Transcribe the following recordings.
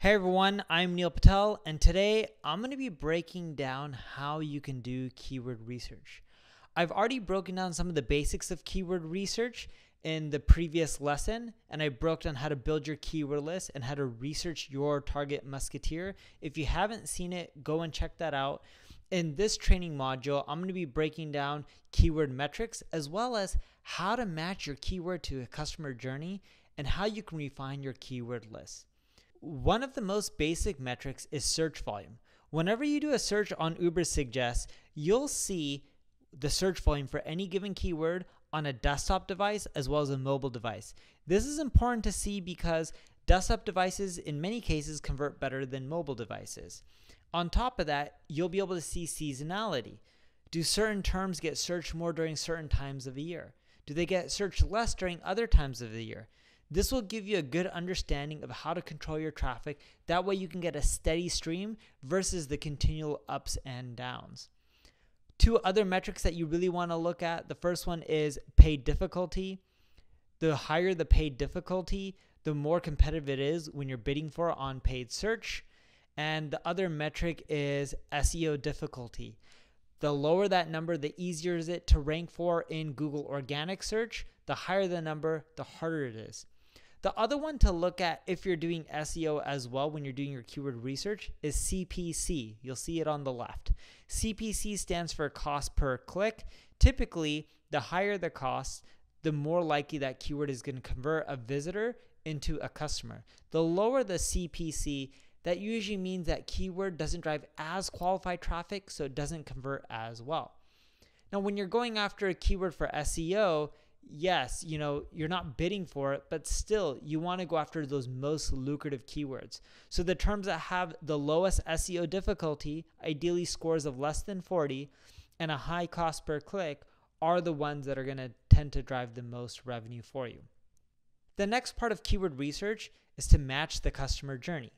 Hey everyone, I'm Neil Patel, and today I'm going to be breaking down how you can do keyword research. I've already broken down some of the basics of keyword research in the previous lesson, and I broke down how to build your keyword list and how to research your target musketeer. If you haven't seen it, go and check that out. In this training module, I'm going to be breaking down keyword metrics as well as how to match your keyword to a customer journey and how you can refine your keyword list. One of the most basic metrics is search volume. Whenever you do a search on Ubersuggest, you'll see the search volume for any given keyword on a desktop device as well as a mobile device. This is important to see because desktop devices in many cases convert better than mobile devices. On top of that, you'll be able to see seasonality. Do certain terms get searched more during certain times of the year? Do they get searched less during other times of the year? This will give you a good understanding of how to control your traffic. That way you can get a steady stream versus the continual ups and downs. Two other metrics that you really want to look at. The first one is paid difficulty. The higher the paid difficulty, the more competitive it is when you're bidding for on paid search. And the other metric is SEO difficulty. The lower that number, the easier is it to rank for in Google organic search. The higher the number, the harder it is. The other one to look at if you're doing SEO as well when you're doing your keyword research is CPC. You'll see it on the left. CPC stands for cost per click. Typically, the higher the cost, the more likely that keyword is going to convert a visitor into a customer. The lower the CPC, that usually means that keyword doesn't drive as qualified traffic, so it doesn't convert as well. Now, when you're going after a keyword for SEO, yes, you're not bidding for it, but still you want to go after those most lucrative keywords. So the terms that have the lowest SEO difficulty, ideally scores of less than 40, and a high cost per click are the ones that are going to tend to drive the most revenue for you. The next part of keyword research is to match the customer journey.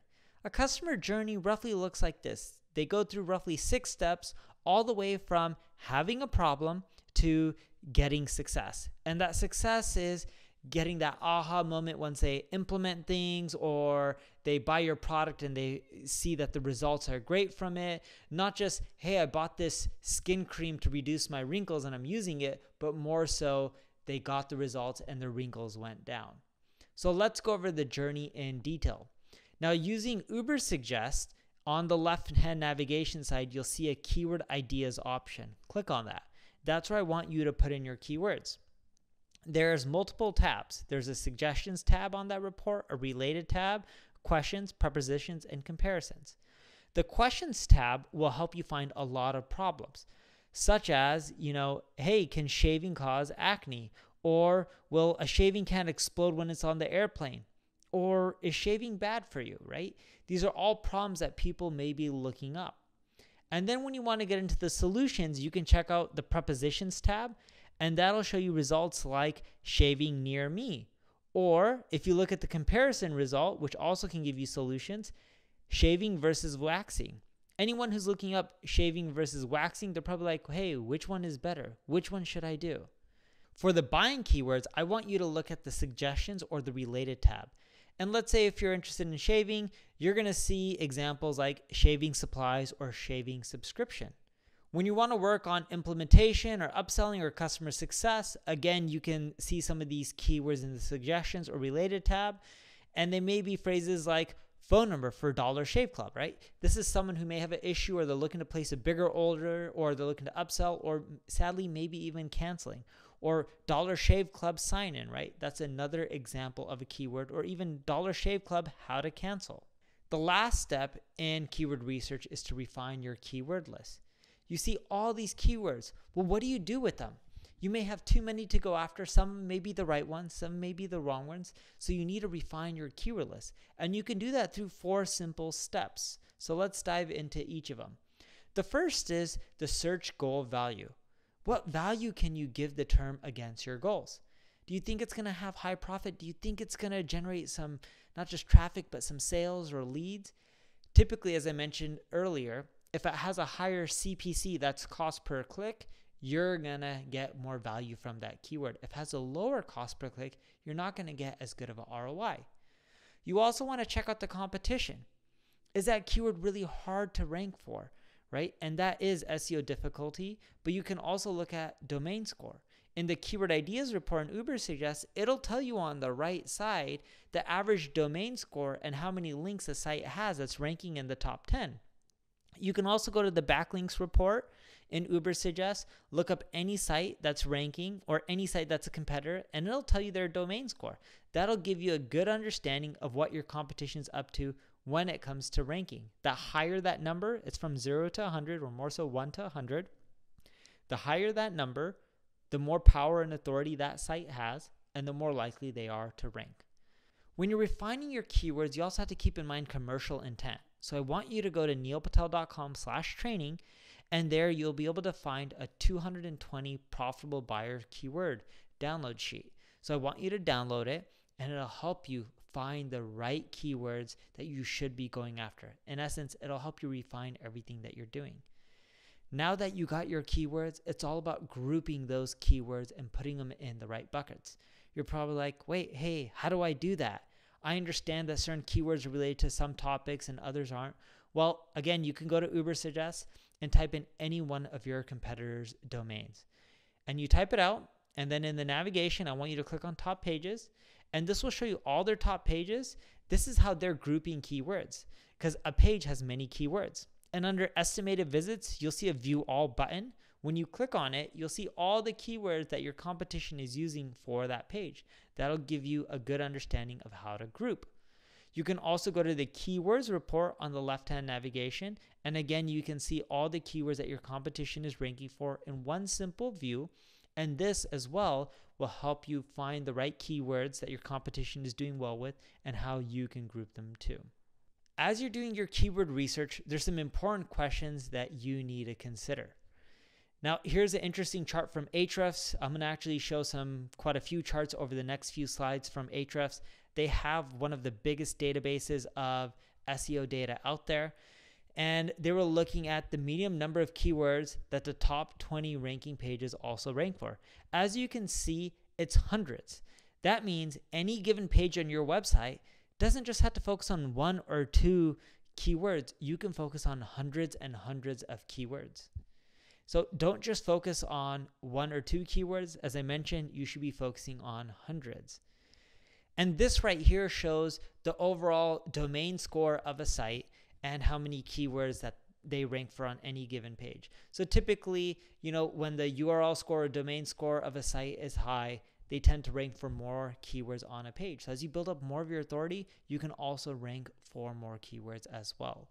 A customer journey roughly looks like this. They go through roughly 6 steps all the way from having a problem to getting success. And that success is getting that aha moment once they implement things or they buy your product and they see that the results are great from it. Not just, hey, I bought this skin cream to reduce my wrinkles and I'm using it, but more so they got the results and their wrinkles went down. So let's go over the journey in detail. Now using Ubersuggest, on the left-hand navigation side, you'll see a keyword ideas option. Click on that. That's where I want you to put in your keywords. There's multiple tabs. There's a suggestions tab on that report, a related tab, questions, prepositions, and comparisons. The questions tab will help you find a lot of problems, such as, hey, can shaving cause acne? Or will a shaving can explode when it's on the airplane? Or is shaving bad for you, right? These are all problems that people may be looking up. And then when you want to get into the solutions, you can check out the prepositions tab, and that'll show you results like shaving near me. Or if you look at the comparison result, which also can give you solutions, shaving versus waxing. Anyone who's looking up shaving versus waxing, they're probably like, hey, which one is better? Which one should I do? For the buying keywords, I want you to look at the suggestions or the related tab. And let's say if you're interested in shaving, you're going to see examples like shaving supplies or shaving subscription. When you want to work on implementation or upselling or customer success, again, you can see some of these keywords in the suggestions or related tab. And they may be phrases like phone number for Dollar Shave Club, right? This is someone who may have an issue or they're looking to place a bigger order or they're looking to upsell or sadly, maybe even canceling. Or Dollar Shave Club sign-in, right? That's another example of a keyword, or even Dollar Shave Club, how to cancel. The last step in keyword research is to refine your keyword list. You see all these keywords. Well, what do you do with them? You may have too many to go after. Some may be the right ones, some may be the wrong ones. So you need to refine your keyword list. And you can do that through 4 simple steps. So let's dive into each of them. The first is the search goal value. What value can you give the term against your goals? Do you think it's going to have high profit? Do you think it's going to generate some, not just traffic, but some sales or leads? Typically, as I mentioned earlier, if it has a higher CPC, that's cost per click, you're going to get more value from that keyword. If it has a lower cost per click, you're not going to get as good of a ROI. You also want to check out the competition. Is that keyword really hard to rank for, right? And that is SEO difficulty, but you can also look at domain score. In the keyword ideas report in Ubersuggest, it'll tell you on the right side the average domain score and how many links a site has that's ranking in the top 10. You can also go to the backlinks report in Ubersuggest, look up any site that's ranking or any site that's a competitor, and it'll tell you their domain score. That'll give you a good understanding of what your competition's up to when it comes to ranking. The higher that number, it's from 0 to 100, or more so 1 to 100. The higher that number, the more power and authority that site has, and the more likely they are to rank. When you're refining your keywords, you also have to keep in mind commercial intent. So I want you to go to neilpatel.com/training, and there you'll be able to find a 220 profitable buyer keyword download sheet. So I want you to download it, and it'll help you find the right keywords that you should be going after. In essence, it'll help you refine everything that you're doing. Now that you got your keywords, it's all about grouping those keywords and putting them in the right buckets. You're probably like, wait, hey, how do I do that? I understand that certain keywords are related to some topics and others aren't. Well, again, you can go to Ubersuggest and type in any one of your competitors' domains. And you type it out, and then in the navigation, I want you to click on top pages, and this will show you all their top pages. This is how they're grouping keywords, because a page has many keywords. And under estimated visits, you'll see a view all button. When you click on it, you'll see all the keywords that your competition is using for that page. That'll give you a good understanding of how to group. You can also go to the keywords report on the left-hand navigation. And again, you can see all the keywords that your competition is ranking for in one simple view. And this as well will help you find the right keywords that your competition is doing well with and how you can group them too. As you're doing your keyword research, there's some important questions that you need to consider. Now, here's an interesting chart from Ahrefs. I'm going to actually show quite a few charts over the next few slides from Ahrefs. They have one of the biggest databases of SEO data out there, and they were looking at the medium number of keywords that the top 20 ranking pages also rank for. As you can see, it's hundreds. That means any given page on your website doesn't just have to focus on one or two keywords. You can focus on hundreds and hundreds of keywords. So don't just focus on one or two keywords. As I mentioned, you should be focusing on hundreds. And this right here shows the overall domain score of a site and how many keywords that they rank for on any given page. So typically, you know, when the URL score or domain score of a site is high, they tend to rank for more keywords on a page. So as you build up more of your authority, you can also rank for more keywords as well.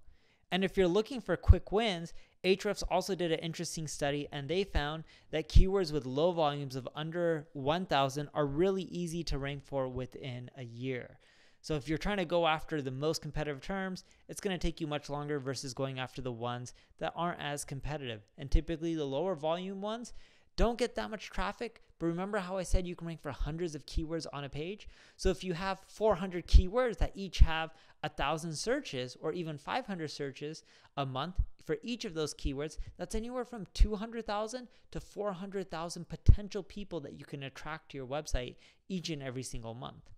And if you're looking for quick wins, Ahrefs also did an interesting study, and they found that keywords with low volumes of under 1,000 are really easy to rank for within a year. So if you're trying to go after the most competitive terms, it's going to take you much longer versus going after the ones that aren't as competitive. And typically the lower volume ones don't get that much traffic, but remember how I said you can rank for hundreds of keywords on a page? So if you have 400 keywords that each have 1,000 searches or even 500 searches a month for each of those keywords, that's anywhere from 200,000 to 400,000 potential people that you can attract to your website each and every single month.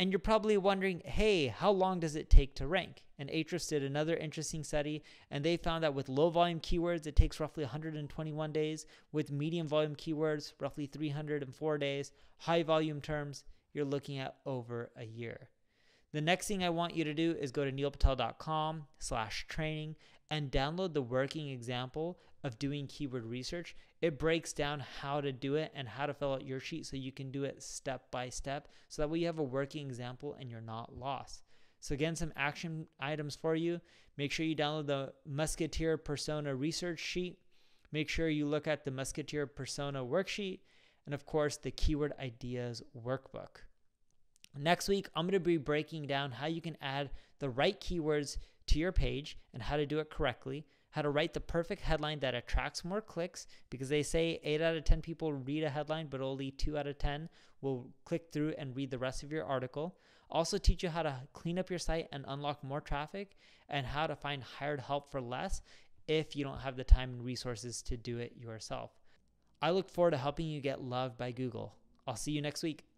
And you're probably wondering, hey, how long does it take to rank? And Ahrefs did another interesting study, and they found that with low volume keywords, it takes roughly 121 days. With medium volume keywords, roughly 304 days. High volume terms, you're looking at over a year. The next thing I want you to do is go to neilpatel.com/training and download the working example of doing keyword research. It breaks down how to do it and how to fill out your sheet so you can do it step by step, so that way you have a working example and you're not lost. So again, some action items for you. Make sure you download the Musketeer Persona Research Sheet. Make sure you look at the Musketeer Persona Worksheet, and of course the Keyword Ideas Workbook. Next week, I'm going to be breaking down how you can add the right keywords to your page and how to do it correctly, how to write the perfect headline that attracts more clicks, because they say 8 out of 10 people read a headline, but only 2 out of 10 will click through and read the rest of your article. Also teach you how to clean up your site and unlock more traffic, and how to find hired help for less if you don't have the time and resources to do it yourself. I look forward to helping you get loved by Google. I'll see you next week.